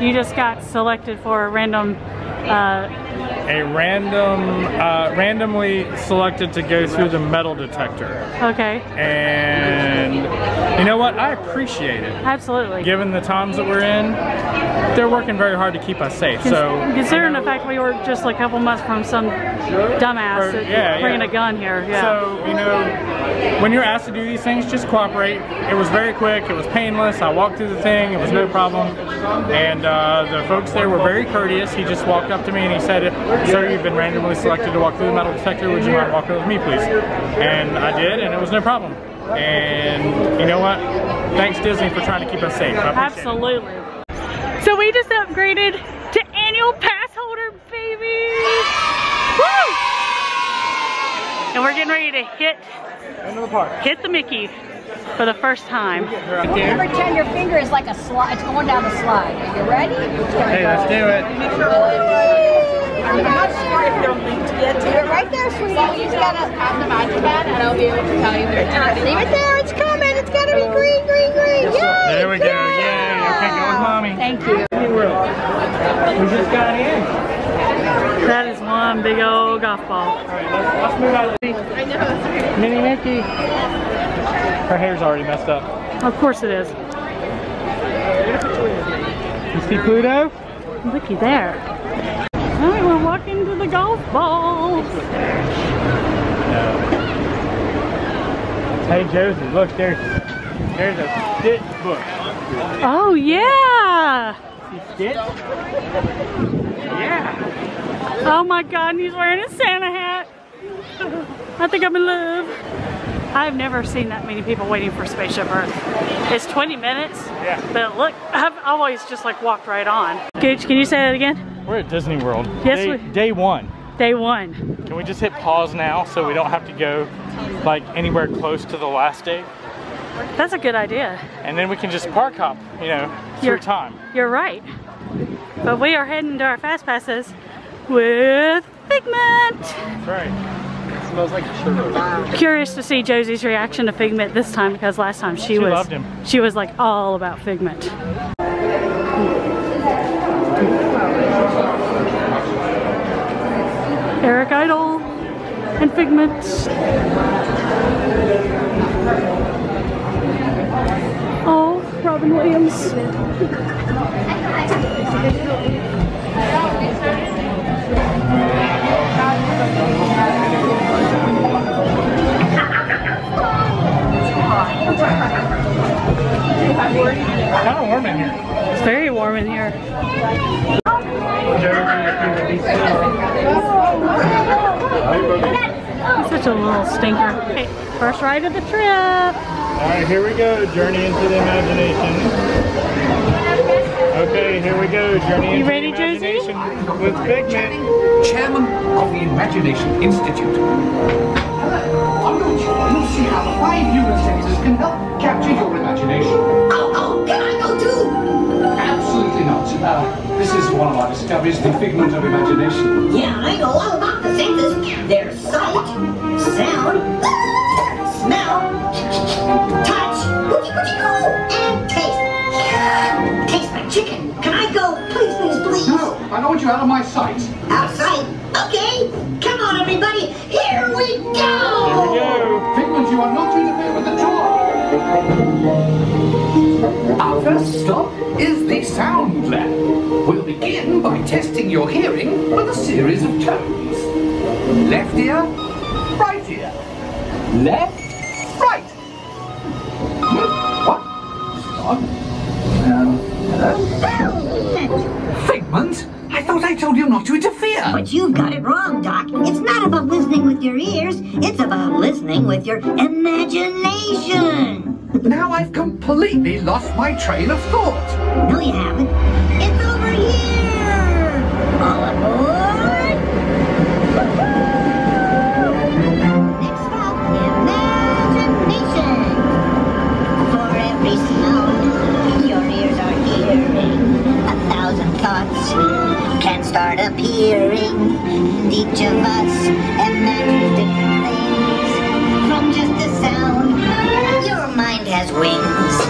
you just got selected for a random randomly selected to go through the metal detector. Okay. And you know what? I appreciate it. Absolutely. Given the times that we're in, they're working very hard to keep us safe. Considering the fact we were just a couple months from some dumbass bringing a gun here. Yeah. So, you know, when you're asked to do these things, just cooperate. It was very quick. It was painless. I walked through the thing. It was no problem. And the folks there were very courteous. He just walked up to me and he said, "Sir, you've been randomly selected to walk through the metal detector. Would you mind walking with me, please?" And I did, and it was no problem. And you know what? Thanks, Disney, for trying to keep us safe. Absolutely. So we just upgraded to annual pass holder, baby! Woo! And we're getting ready to hit the Mickey for the first time. You pretend your finger is like a slide. It's going down the slide. Are you ready? Hey, let's do it. Make sure I'm not sure if they're linked yet. Do it right there, sweetie. So you just gotta have the magic pad, and I'll be able to tell you they're turning. Leave it there. It's coming. It's gotta be green, green, green. Yay! There we go. Yeah. Yay! Okay, go with mommy. Thank you. We just got in. That is one big old golf ball. All right, let's move out of the I know. Mini Mickey. Her hair's already messed up. Of course it is. You see Pluto? Looky there. Alright, we're walking to the golf balls. Hey Josie, look, there's a Stitch book. Oh yeah! See Stitch? Yeah! Oh my god, and he's wearing a Santa hat! I think I'm in love. I've never seen that many people waiting for Spaceship Earth. It's 20 minutes, yeah. But look, I've always just walked right on. Gooch, can you say that again? We're at Disney World. Yes, day one. Day one. Can we just hit pause now so we don't have to go anywhere close to the last day? That's a good idea. And then we can just park hop, you know, through time. You're right. But we are heading to our Fast Passes with Figment. That's right. It smells like churros. Curious to see Josie's reaction to Figment this time, because last time she loved him. She was like all about Figment. Eric Idle and Figment. Oh, Robin Williams. It's kind of warm in here. It's very warm in here. He's such a little stinker. Okay, first ride of the trip. Alright, here we go. Journey into the Imagination. Okay, here we go. Journey into the Imagination. You ready, Josie? With Figment. Chairman of the Imagination Institute. On your tour, you'll see how 5 human senses can help capture your imagination. Oh, can I go too? Absolutely not. This is one of our discoveries, the figment of imagination. Yeah, I know all about the senses. There's sight, sound, smell, touch, and taste. Taste my chicken. Can I go? Please, please, please. No, I don't want you out of my sight. Outside? Okay. Come on, everybody. Here we go. Here we go. Figment, you are not to interfere with the tour. Our first stop is the sound lab. We'll begin by testing your hearing with a series of tones. Left ear, right ear. Left, right. What? Hello? Figment? I thought I told you not to interfere. But you've got it wrong, Doc. It's not about listening with your ears. It's about listening with your imagination. Now I've completely lost my train of thought. No, you haven't. It's over here! All aboard! Next stop, imagination. For every sound, your ears are hearing. 1,000 thoughts can start appearing. And each of us imagines different things from just a sound. Your mind has wings.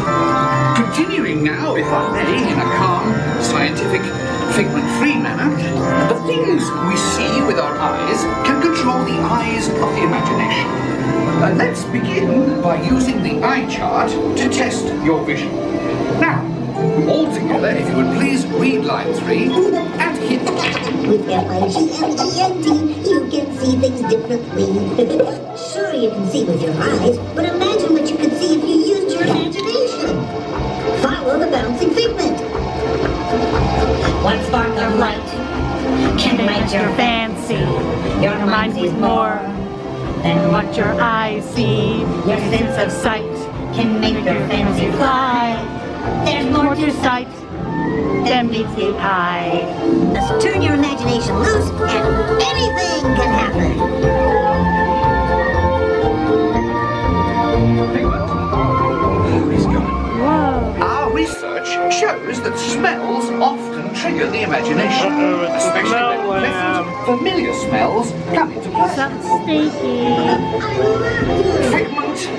Continuing now, if I may, in a calm, scientific specific figment-free manner, the things we see with our eyes can control the eyes of the imagination. Let's begin by using the eye chart to test your vision. Now, all together, if you would please read line 3 and hit. With your IGMT, you can see things differently. Sure, you can see with your eyes, but imagine what you could see if you used your imagination. Follow the bouncing figment. One spark of light can ignite your fancy. Your mind sees more than what your eyes see. Your sense of sight can make your fancy fly. There's more to sight than meets the eye. Just turn your imagination loose and anything can happen. Whoa. Our research shows that smells often trigger the imagination. Especially when pleasant, familiar smells come into play.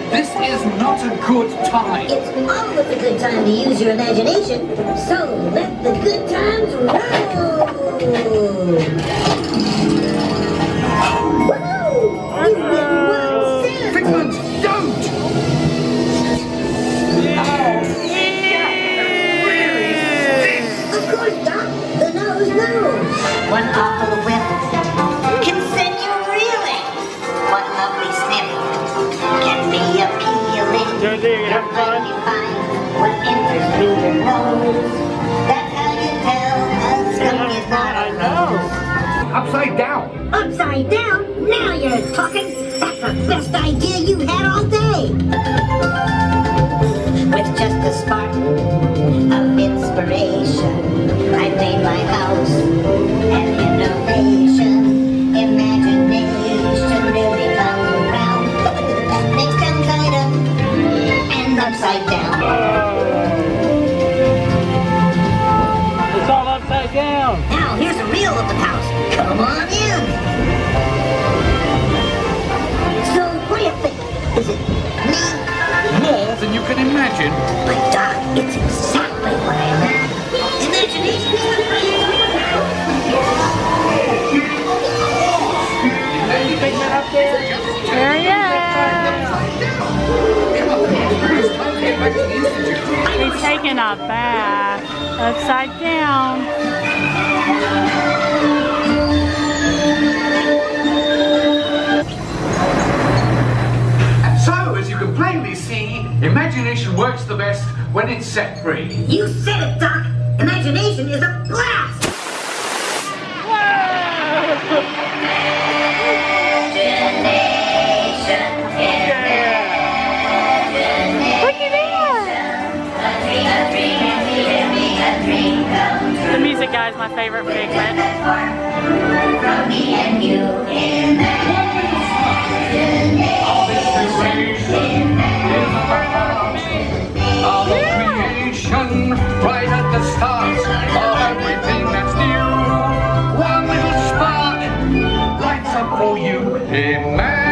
This is not a good time. It's always a good time to use your imagination, so let the good times roll! Woohoo! You win 1 cent! Figment, don't! Yeah, really stinks! Of course, Doc, the nose knows! One awful whiff can send you reeling! One lovely sniff can be appealing. You're going to find what enters through your nose. That's how you tell a skunk is not a nose. Upside down. Upside down? Now you're talking. That's the best idea you had all day. With just a spark of inspiration, I made my house an innovation. Imagination really comes. Upside down. It's all upside down. Now, here's a reel of the house. Come on in. So, what do you think? Is it me? More than you can imagine. But, Doc, it's exactly what I meant. Imagination is a friend. There he is. He's taking a bath upside down. And so, as you can plainly see, imagination works the best when it's set free. You said it, Doc! Imagination is a blast! The music guy is my favorite Figment. All the creation right at the start of everything that's new. One little spark lights up for you.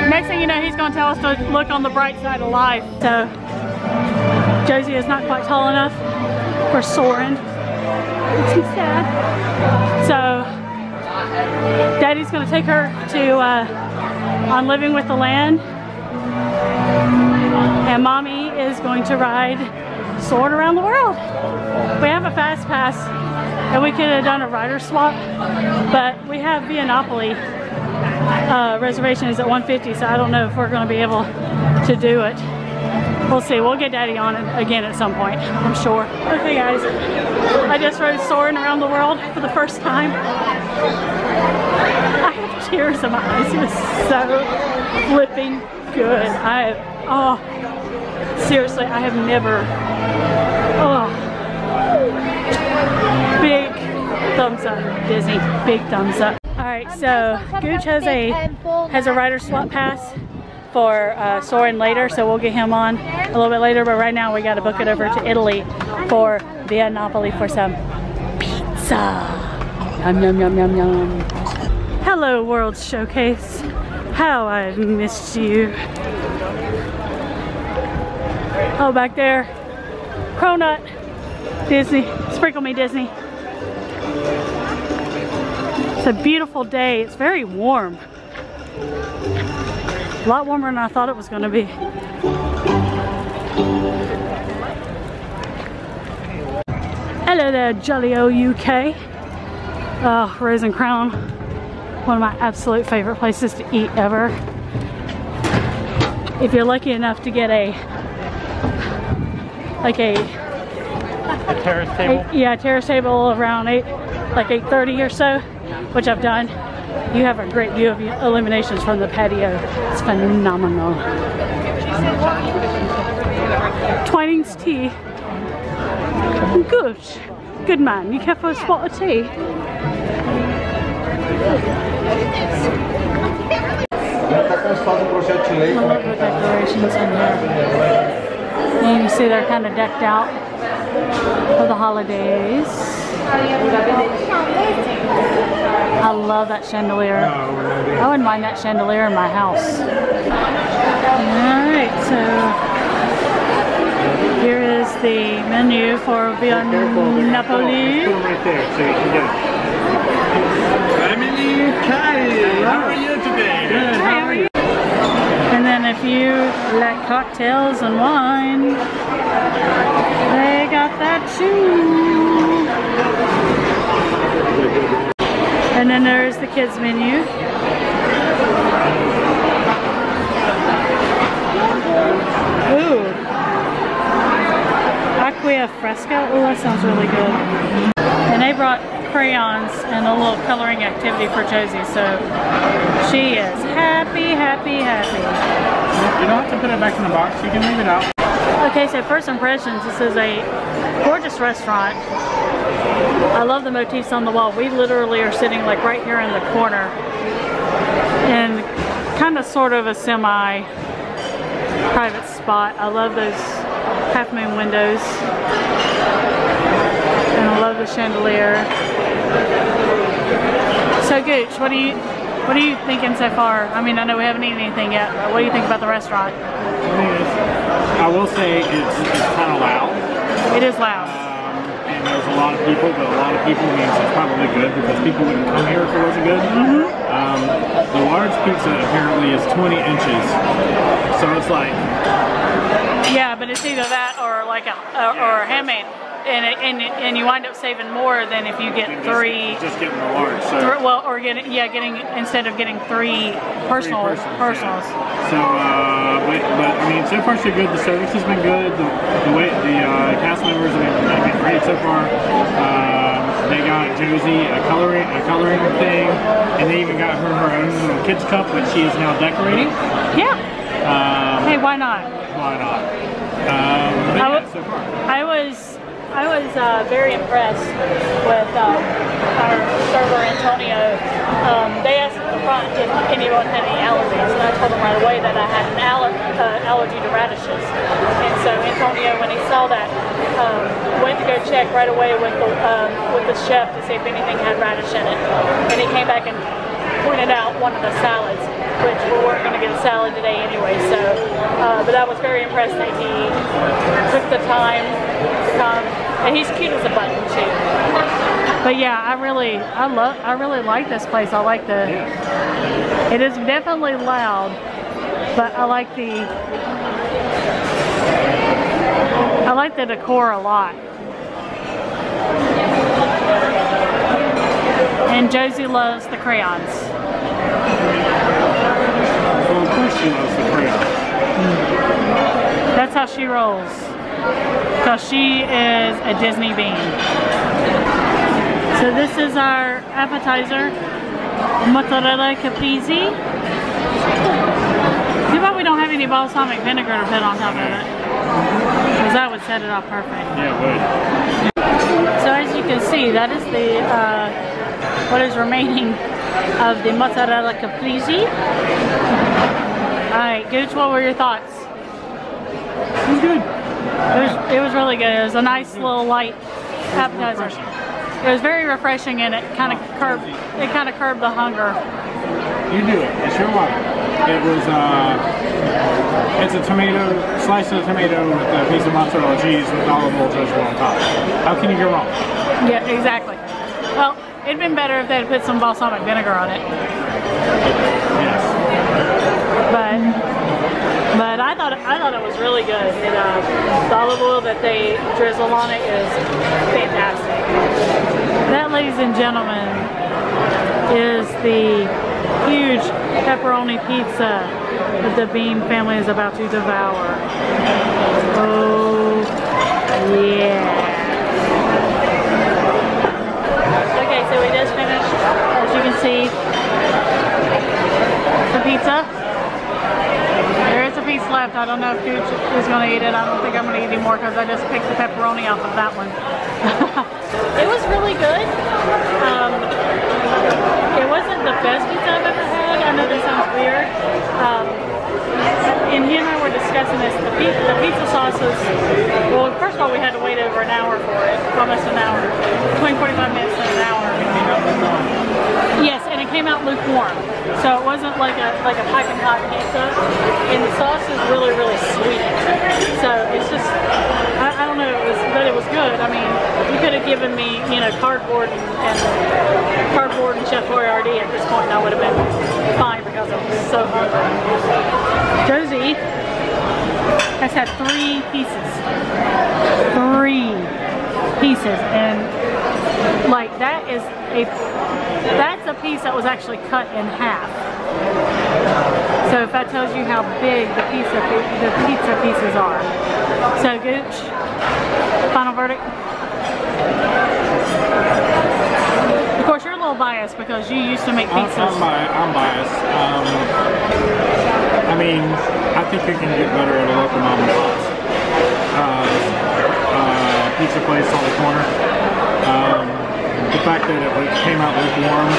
Next thing you know, he's gonna tell us to look on the bright side of life. So Josie is not quite tall enough for Soarin'. She's sad. So Daddy's gonna take her to on Living with the Land, and Mommy is going to ride Soarin' Around the World. We have a fast pass, and we could have done a rider swap, but we have Via Napoli reservations at 1:50, so I don't know if we're gonna be able to do it. We'll see. We'll get Daddy on it again at some point, I'm sure. Okay, guys. I just rode Soarin' Around the World for the first time. I have tears in my eyes. It was so flipping good. Seriously, I have never, big thumbs up, Disney. Big thumbs up. All right, so Gooch has a rider swap pass for Soarin' later, so we'll get him on a little bit later, but right now we gotta book it over to Italy for Via Napoli for some pizza. Yum, yum, yum, yum, yum. Hello, World Showcase. How I've missed you. Oh, back there. Cronut. Disney. Sprinkle me, Disney. It's a beautiful day. It's very warm. A lot warmer than I thought it was going to be. Hello there, jolly old UK. Rose and Crown, one of my absolute favorite places to eat ever. If you're lucky enough to get a terrace table. Yeah, a terrace table around 8:30 or so, which I've done. You have a great view of illuminations from the patio. It's phenomenal. Twinning's tea. Good. Good man. You care for a spot of tea? I love the decorations in here. And you see they're kind of decked out for the holidays. I love that chandelier. I wouldn't mind that chandelier in my house. Alright, so here is the menu for Via Napoli. Emily, Kai, how are you today? Good, how are you? And then if you like cocktails and wine, they got that too. And then there's the kids menu. Ooh. Agua Fresca. Oh, that sounds really good. And they brought crayons and a little coloring activity for Josie, so she is happy, happy, happy. You don't have to put it back in the box, you can leave it out. Okay, so first impressions, this is a gorgeous restaurant. I love the motifs on the wall. We literally are sitting like right here in the corner in kind of sort of a semi-private spot. I love those half moon windows. And I love the chandelier. So Gooch, what are you thinking so far? I mean, I know we haven't eaten anything yet, but what do you think about the restaurant? I will say it's kind of loud. It is loud. And there's a lot of people, but a lot of people means it's probably good because people wouldn't come here if it wasn't good. Mm-hmm. The large pizza apparently is 20 inches, so it's like... Yeah, but it's either that or like a handmade. And you wind up saving more than if you get just getting the large. So. Instead of getting three personals. Yeah. So, but I mean, so far so good. The service has been good. The cast members have been great so far. They got Josie a coloring thing, and they even got her own little kids cup, which she is now decorating. Yeah. Hey, why not? Why not? So far. I was very impressed with our server, Antonio. They asked at the front if anyone had any allergies, and I told them right away that I had an allergy to radishes. And so Antonio, when he saw that, went to go check right away with the chef to see if anything had radish in it. And he came back and pointed out one of the salads, which we weren't going to get a salad today anyway. So, but I was very impressed that he took the time to come. And he's cute as a button too. But yeah, I really like this place. I like the, it is definitely loud, but I like the decor a lot. And Josie loves the crayons. Well, of course she loves the crayons. That's how she rolls. Because she is a Disney bean. So this is our appetizer, mozzarella caprese. Too bad we don't have any balsamic vinegar to put on top of it, because that would set it off perfect. Yeah, it would. So as you can see, that is the what is remaining of the mozzarella caprese. All right, Gooch, what were your thoughts? It was good. It was really good. It was a nice little light appetizer. It was very refreshing, and it kind of curbed the hunger. You do it. It's your wife. It was it's a tomato, slice of tomato with a piece of mozzarella cheese with olive oil drizzle on top. How can you go wrong? Yeah, exactly. Well, It'd been better if they'd put some balsamic vinegar on it. But I thought it was really good. And the olive oil that they drizzle on it is fantastic. That, ladies and gentlemen, is the huge pepperoni pizza that the Beam family is about to devour. Oh, yeah. Okay, so we just finished, as you can see, the pizza. Piece left. I don't know if Gooch is going to eat it. I don't think I'm going to eat anymore because I just picked the pepperoni off of that one. It was really good. It wasn't the best pizza I've ever had. I know that sounds weird. And he and I were discussing this. The pizza sauce is, well, first of all, we had to wait over an hour for it. Almost an hour. Between 45 minutes and an hour. Yes, and it came out lukewarm. So it wasn't like a piping hot pizza, and the sauce is really, really sweet. So it's just, I don't know, it was good. I mean, you could have given me, you know, cardboard and Chef Boyardee at this point, and I would have been fine because it was so hungry. Josie has had three pieces, and like that is that's a piece that was actually cut in half. So if that tells you how big the pizza pieces are. So Gooch, final verdict. Of course, you're a little biased because you used to make pizzas. I'm biased. I mean, I think you can get better at a local mom and pop's pizza place on the corner. The fact that it came out lukewarm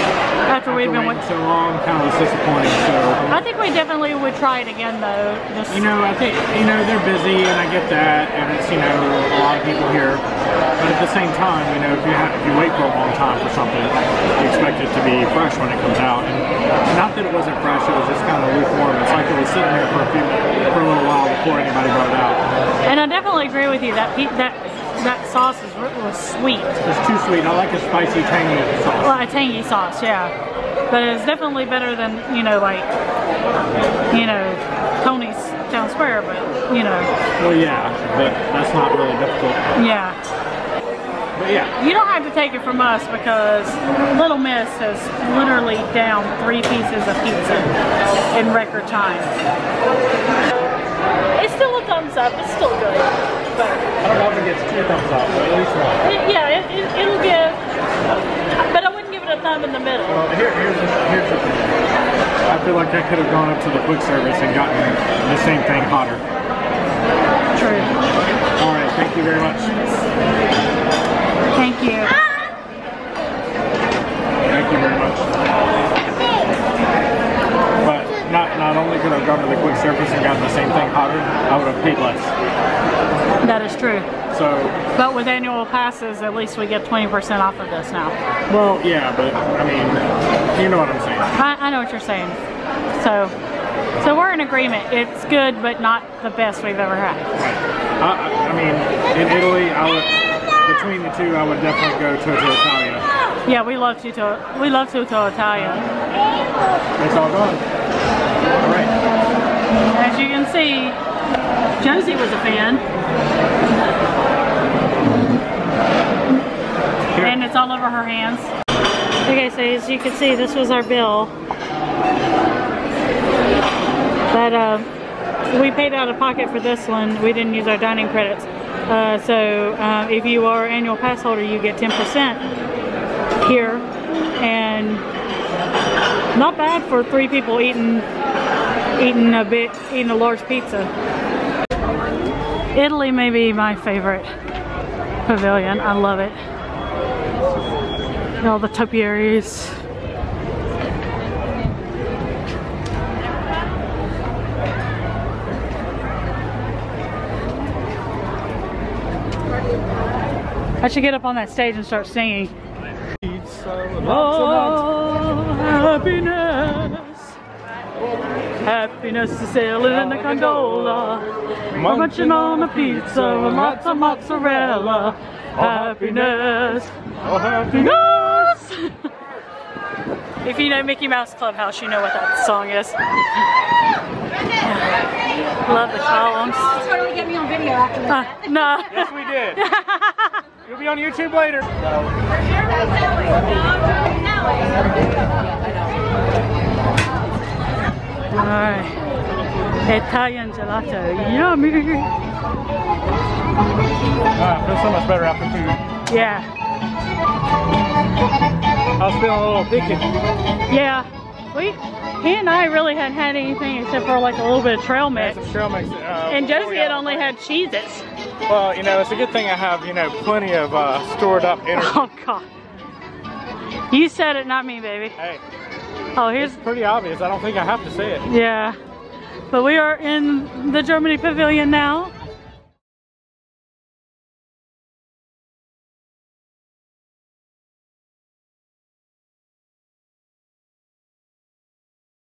after we've been waiting so long kind of was disappointing. So I think we definitely would try it again though. You know, I think, you know, they're busy and I get that, and it's, you know, a lot of people here. But at the same time, you know, if you wait for a long time for something, you expect it to be fresh when it comes out. And not that it wasn't fresh; it was just kind of lukewarm. It's like it was sitting there for a little while before anybody brought it out. And I definitely agree with you that sauce was sweet. It's too sweet. I like a spicy, tangy sauce. Well, a tangy sauce, yeah. But it's definitely better than, you know, Tony's Town Square, but, you know. Well, yeah, but that's not really difficult. Yeah. But, yeah. You don't have to take it from us because Little Miss has literally downed 3 pieces of pizza in record time. It's still a thumbs up. It's still good. But I don't know if it gets 2 thumbs up, but at least 1. Yeah, it'll give, but I wouldn't give it a thumb in the middle. Well, here's the thing. I feel like I could have gone up to the quick service and gotten the same thing hotter. True. All right, thank you very much. Thank you. Thank you very much. But not only could I have gone to the quick service and gotten the same thing hotter, I would have paid less. That is true. So, but with annual passes, at least we get 20% off of this now. Well, yeah, but I mean, you know what I'm saying. I know what you're saying. So we're in agreement. It's good, but not the best we've ever had. Right. I mean, in Italy, between the two, I would definitely go Toto Italia. Yeah, we love Toto Italia. It's all gone. All right. As you can see, Josie was a fan. Here. And it's all over her hands. Okay, so as you can see, this was our bill. But we paid out of pocket for this one. We didn't use our dining credits. So if you are annual pass holder, you get 10% here. And not bad for 3 people eating a large pizza. Italy may be my favorite pavilion. I love it. And all the topiaries. I should get up on that stage and start singing. Oh, happiness. Happiness is sailing in the gondola. Munching on a pizza and lots of mozzarella. Oh, happiness! Oh, happiness! If you know Mickey Mouse Clubhouse, you know what that song is. Love the columns. That's how we get me on video after that. No. Yes, we did. You'll be on YouTube later. Alright. Italian gelato. Yummy! Alright, feels so much better after food. Yeah. I was feeling a little picky. Yeah. He and I really hadn't had anything except for like a little bit of trail mix. Yeah, trail mix and Josie had only had cheeses. Well, you know, it's a good thing I have, you know, plenty of stored up energy. Oh, God. You said it, not me, baby. Hey. Oh, here's... It's pretty obvious. I don't think I have to say it. Yeah. But we are in the Germany Pavilion now.